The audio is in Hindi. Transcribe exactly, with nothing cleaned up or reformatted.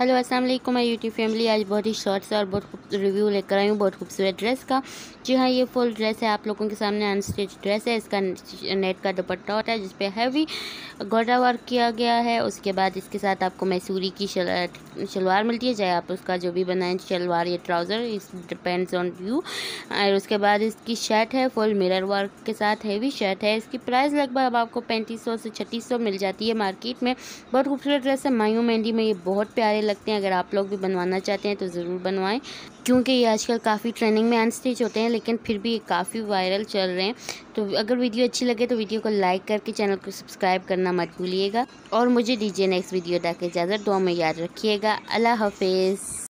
हेलो अस्सलाम वालेकुम माय यूट्यूब फैमिली। आज बहुत ही शॉर्ट सा और बहुत खूबसूरत रिव्यू लेकर आई हूँ बहुत खूबसूरत ड्रेस का। जी हाँ, ये फुल ड्रेस है आप लोगों के सामने, अनस्टिच ड्रेस है। इसका नेट का दुपट्टा होता है जिस पे हैवी गोटा वर्क किया गया है। उसके बाद इसके साथ आपको मैसूरी की शलवार मिलती है, चाहे आप उसका जो भी बनाएं, शलवार या ट्राउज़र, इस डिपेंड्स ऑन यू। और उसके बाद इसकी शर्ट है फुल मिरर वर्क के साथ, हैवी शर्ट है। इसकी प्राइस लगभग अब आपको पैंतीस सौ से छत्तीस सौ मिल जाती है मार्केट में। बहुत खूबसूरत ड्रेस है, मायूं मेहंदी में ये बहुत प्यारे लगते हैं। अगर आप लोग भी बनवाना चाहते हैं तो ज़रूर बनवाएं, क्योंकि ये आजकल काफ़ी ट्रेंडिंग में अनस्टिच होते हैं, लेकिन फिर भी ये काफ़ी वायरल चल रहे हैं। तो अगर वीडियो अच्छी लगे तो वीडियो को लाइक करके चैनल को सब्सक्राइब करना मत भूलिएगा और मुझे दीजिए नेक्स्ट वीडियो तक इजाज़त। दुआ में याद रखिएगा। अल्लाह हाफिज़।